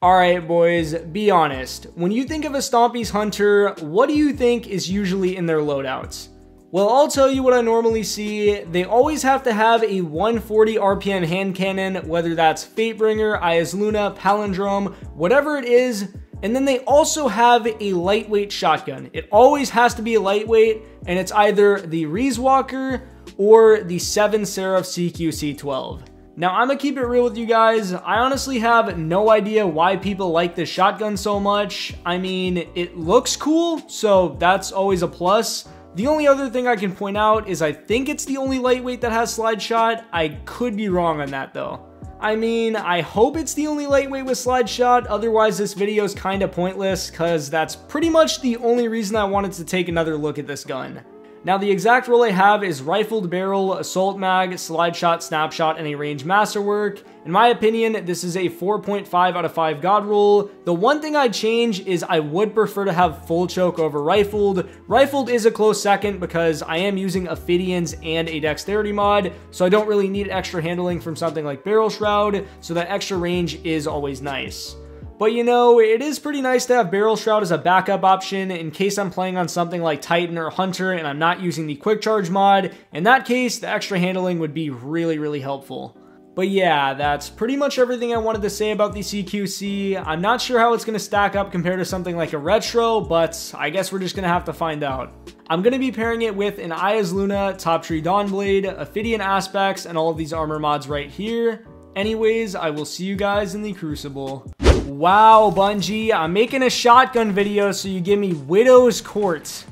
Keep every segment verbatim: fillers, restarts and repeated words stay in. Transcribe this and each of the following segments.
Alright boys, be honest. When you think of a Stompy's Hunter, what do you think is usually in their loadouts? Well, I'll tell you what I normally see. They always have to have a one forty R P M hand cannon, whether that's Fatebringer, Iasluna, Palindrome, whatever it is, and then they also have a lightweight shotgun. It always has to be a lightweight, and it's either the Rieswalker or the Seventh Seraph C Q C twelve. Now, I'm gonna keep it real with you guys. I honestly have no idea why people like this shotgun so much. I mean, it looks cool, so that's always a plus. The only other thing I can point out is I think it's the only lightweight that has Slide Shot. I could be wrong on that though. I mean, I hope it's the only lightweight with Slide Shot, otherwise this video is kinda pointless, cause that's pretty much the only reason I wanted to take another look at this gun. Now, the exact role I have is Rifled Barrel, Assault Mag, Slide Shot, Snapshot, and a Range Masterwork. In my opinion, this is a four point five out of five God rule. The one thing I'd change is I would prefer to have Full Choke over Rifled. Rifled is a close second because I am using Ophidians and a Dexterity mod, so I don't really need extra handling from something like Barrel Shroud, so that extra range is always nice. But you know, it is pretty nice to have Barrel Shroud as a backup option in case I'm playing on something like Titan or Hunter and I'm not using the Quick Charge mod. In that case, the extra handling would be really, really helpful. But yeah, that's pretty much everything I wanted to say about the C Q C. I'm not sure how it's going to stack up compared to something like a Retro, but I guess we're just going to have to find out. I'm going to be pairing it with an Iasluna, Top Tree Dawnblade, Ophidian Aspects, and all of these armor mods right here. Anyways, I will see you guys in the Crucible. Wow, Bungie, I'm making a shotgun video, so you give me Widow's Court.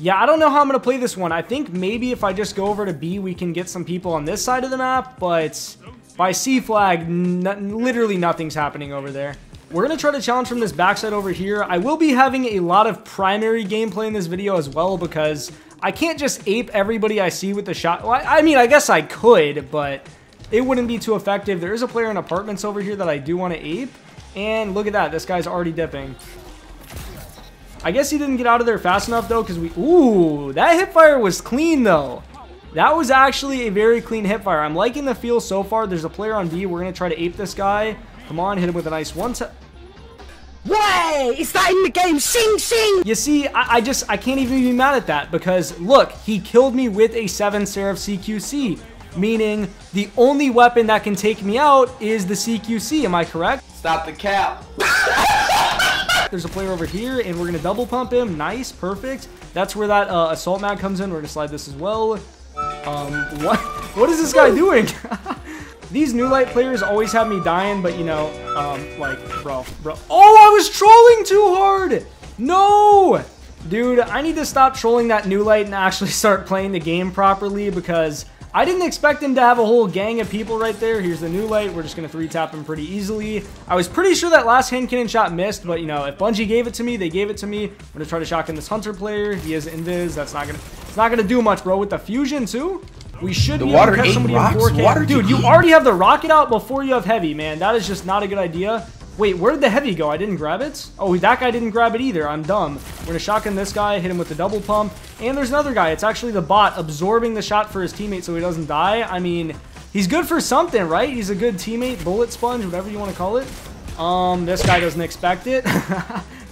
Yeah, I don't know how I'm going to play this one. I think maybe if I just go over to B, we can get some people on this side of the map, but by C flag, literally nothing's happening over there. We're going to try to challenge from this backside over here. I will be having a lot of primary gameplay in this video as well, because I can't just ape everybody I see with the shot. Well, I mean, I guess I could, but it wouldn't be too effective. There is a player in apartments over here that I do want to ape. And look at that, this guy's already dipping. I guess he didn't get out of there fast enough though, because we, ooh, that hipfire was clean though. That was actually a very clean hipfire. I'm liking the feel so far. There's a player on B. We're gonna try to ape this guy. Come on, hit him with a nice one tap. Way, is that in the game? Sing, sing. You see, I, I just, I can't even be mad at that because look, he killed me with a Seventh Seraph C Q C, meaning the only weapon that can take me out is the C Q C, am I correct? Stop the cap. There's a player over here, and we're gonna double pump him. Nice, perfect. That's where that uh, assault mag comes in. We're gonna slide this as well. Um, what? What is this guy doing? These new light players always have me dying, but you know, um, like, bro, bro. Oh, I was trolling too hard. No, dude, I need to stop trolling that new light and actually start playing the game properly because I didn't expect him to have a whole gang of people right there. Here's the new light. We're just going to three-tap him pretty easily. I was pretty sure that last hand cannon shot missed, but, you know, if Bungie gave it to me, they gave it to me. I'm going to try to shotgun this Hunter player. He is invis. That's not going to It's not going to do much, bro. With the fusion, too, we should the be able to catch somebody rocks? in four K. Dude, you, you already have the rocket out before you have heavy, man. That is just not a good idea. Wait, where did the heavy go? I didn't grab it? Oh, that guy didn't grab it either. I'm dumb. We're going to shotgun this guy, hit him with the double pump. And there's another guy. It's actually the bot absorbing the shot for his teammate so he doesn't die. I mean, he's good for something, right? He's a good teammate, bullet sponge, whatever you want to call it. Um, this guy doesn't expect it.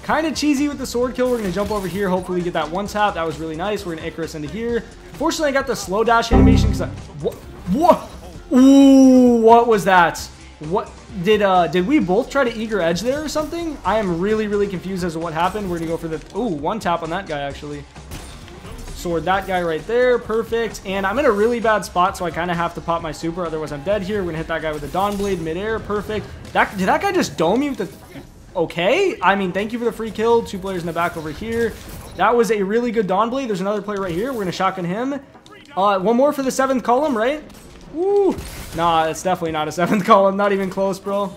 Kind of cheesy with the sword kill. We're going to jump over here. Hopefully get that one tap. That was really nice. We're going to Icarus into here. Fortunately, I got the slow dash animation because I... What? What? Ooh, what was that? What? Did uh did we both try to eager edge there or something? I am really, really confused as to what happened. We're gonna go for the ooh, one tap on that guy actually. Sword that guy right there, perfect. And I'm in a really bad spot, so I kind of have to pop my super, otherwise I'm dead here. We're gonna hit that guy with a Dawnblade midair, perfect. That did that guy just dome me with the okay? I mean, thank you for the free kill. Two players in the back over here. That was a really good Dawnblade. There's another player right here. We're gonna shotgun him. Uh, one more for the Seventh Column, right? Woo! Nah, it's definitely not a Seventh Column. Not even close, bro.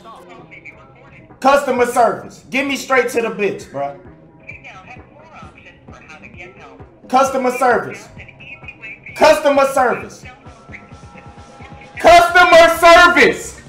Customer service. Get me straight to the bitch, bro. We now have more options for how to get help. Customer service. Customer service. Customer service!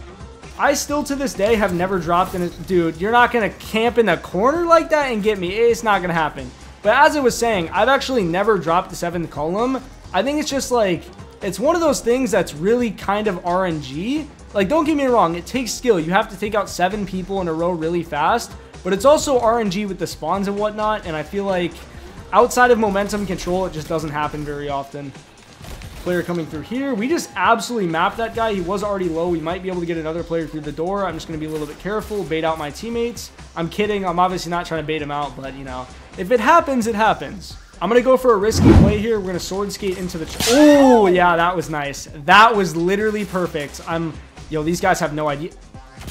I still, to this day, have never dropped in a... Dude, you're not going to camp in a corner like that and get me. It's not going to happen. But as I was saying, I've actually never dropped the Seventh Column. I think it's just like... It's one of those things that's really kind of R N G, Like, don't get me wrong, it takes skill. You have to take out seven people in a row really fast, but it's also R N G with the spawns and whatnot, and I feel like outside of momentum control, it just doesn't happen very often. Player coming through here. We just absolutely mapped that guy. He was already low. We might be able to get another player through the door. I'm just going to be a little bit careful, bait out my teammates. I'm kidding. I'm obviously not trying to bait him out, but, you know, if it happens, it happens. I'm going to go for a risky play here. We're going to sword skate into the... Ch oh, yeah, that was nice. That was literally perfect. I'm... Yo, these guys have no idea.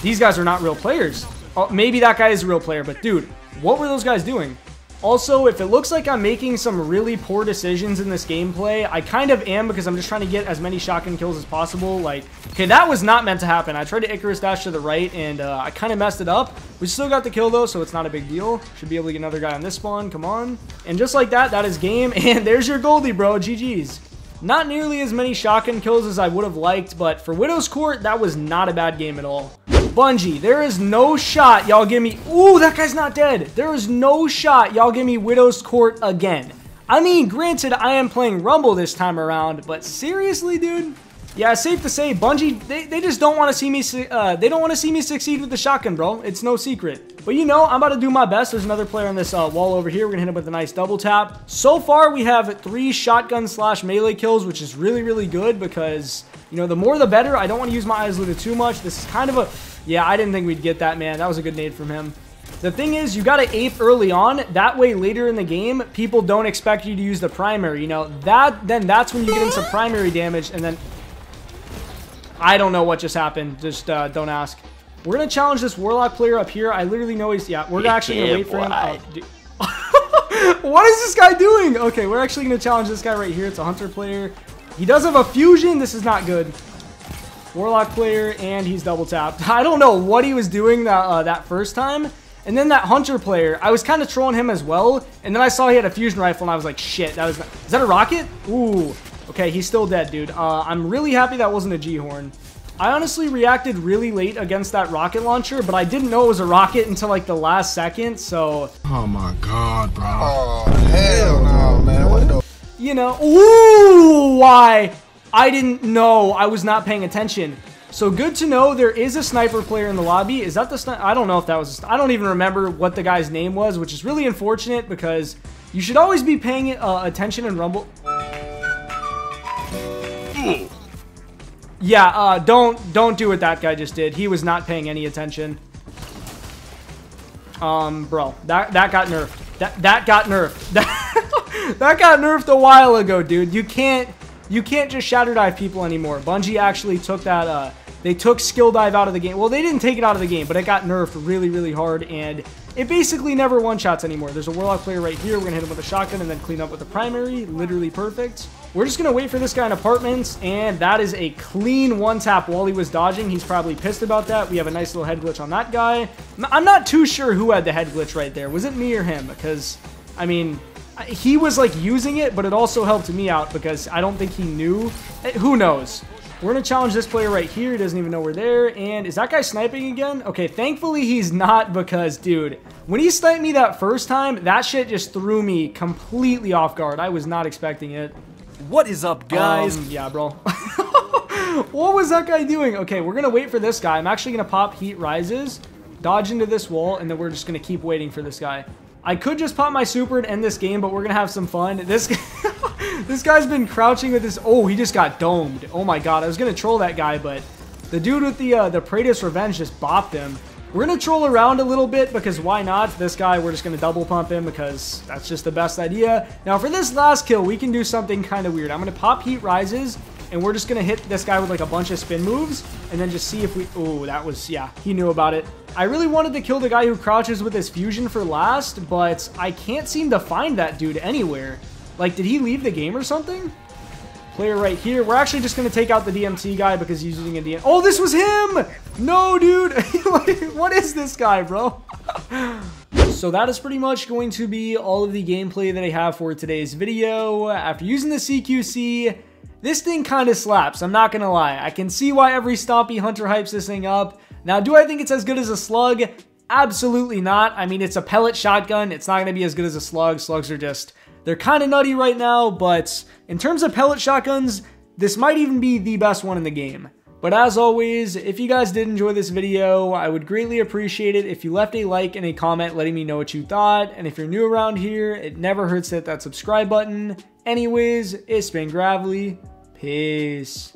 These guys are not real players. Oh, maybe that guy is a real player, but dude, what were those guys doing? Also, if it looks like I'm making some really poor decisions in this gameplay, I kind of am because I'm just trying to get as many shotgun kills as possible. Like, okay, that was not meant to happen. I tried to Icarus dash to the right, and uh, I kind of messed it up. We still got the kill, though, so it's not a big deal. Should be able to get another guy on this spawn. Come on. And just like that, that is game. And there's your goalie, bro. G G's. Not nearly as many shotgun kills as I would have liked, but for Widow's Court, that was not a bad game at all. Bungie, there is no shot y'all give me... Ooh, that guy's not dead. There is no shot y'all give me Widow's Court again. I mean, granted, I am playing Rumble this time around, but seriously, dude? Yeah, safe to say, Bungie, they, they just don't want to see me... Uh, they don't want to see me succeed with the shotgun, bro. It's no secret. But you know, I'm about to do my best. There's another player on this uh, wall over here. We're going to hit him with a nice double tap. So far, we have three shotgun slash melee kills, which is really, really good because... You know, the more the better. I don't want to use my Iasluna too much. This is kind of a... Yeah, I didn't think we'd get that, man. That was a good nade from him. The thing is, you got to ape early on. That way, later in the game, people don't expect you to use the primary. You know, that then that's when you get into primary damage. And then... I don't know what just happened. Just uh, don't ask. We're going to challenge this Warlock player up here. I literally know he's... Yeah, we're actually going to wait for him. Oh, what is this guy doing? Okay, we're actually going to challenge this guy right here. It's a Hunter player. He does have a fusion. This is not good. Warlock player, and he's double tapped. I don't know what he was doing that, uh, that first time. And then that Hunter player, I was kind of trolling him as well. And then I saw he had a fusion rifle, and I was like, shit, that was not... Is that a rocket? Ooh. Okay, he's still dead, dude. Uh, I'm really happy that wasn't a G-horn. I honestly reacted really late against that rocket launcher, but I didn't know it was a rocket until like the last second, so... Oh my god, bro. Oh, hell no, man. What the... You know, ooh, why? I didn't know. I was not paying attention. So good to know there is a sniper player in the lobby. Is that the sniper? I don't know if that was, a I don't even remember what the guy's name was, which is really unfortunate because you should always be paying uh, attention in Rumble. Yeah, uh, don't, don't do what that guy just did. He was not paying any attention. Um, bro, that, that got nerfed. That, that got nerfed. That That got nerfed a while ago, dude. You can't, you can't just Shatterdive people anymore. Bungie actually took that, uh, they took Skill Dive out of the game. Well, they didn't take it out of the game, but it got nerfed really, really hard, and it basically never one-shots anymore. There's a Warlock player right here. We're going to hit him with a shotgun and then clean up with a primary. Literally perfect. We're just going to wait for this guy in apartments, and that is a clean one-tap while he was dodging. He's probably pissed about that. We have a nice little head glitch on that guy. I'm not too sure who had the head glitch right there. Was it me or him? Because, I mean... He was like using it, but it also helped me out because I don't think he knew. Who knows? We're going to challenge this player right here. He doesn't even know we're there. And is that guy sniping again? Okay, thankfully he's not because, dude, when he sniped me that first time, that shit just threw me completely off guard. I was not expecting it. What is up, guys? Um, yeah, bro. What was that guy doing? Okay, we're going to wait for this guy. I'm actually going to pop Heat Rises, dodge into this wall, and then we're just going to keep waiting for this guy. I could just pop my super and end this game, but we're going to have some fun. This this guy's been crouching with this. Oh, he just got domed. Oh, my God. I was going to troll that guy, but the dude with the uh, the Praetor's Revenge just bopped him. We're going to troll around a little bit because why not? This guy, we're just going to double pump him because that's just the best idea. Now, for this last kill, we can do something kind of weird. I'm going to pop Heat Rises, and we're just going to hit this guy with like a bunch of spin moves and then just see if we... Oh, that was... Yeah, he knew about it. I really wanted to kill the guy who crouches with his fusion for last, but I can't seem to find that dude anywhere. Like, did he leave the game or something? Player right here. We're actually just going to take out the D M T guy because he's using a D M T. Oh, this was him! No, dude! What is this guy, bro? So that is pretty much going to be all of the gameplay that I have for today's video. After using the C Q C, this thing kind of slaps. I'm not going to lie. I can see why every Stompy Hunter hypes this thing up. Now, do I think it's as good as a slug? Absolutely not. I mean, it's a pellet shotgun. It's not going to be as good as a slug. Slugs are just, they're kind of nutty right now, but in terms of pellet shotguns, this might even be the best one in the game. But as always, if you guys did enjoy this video, I would greatly appreciate it if you left a like and a comment letting me know what you thought, and if you're new around here, it never hurts to hit that subscribe button. Anyways, it's been Gravlyy. Peace.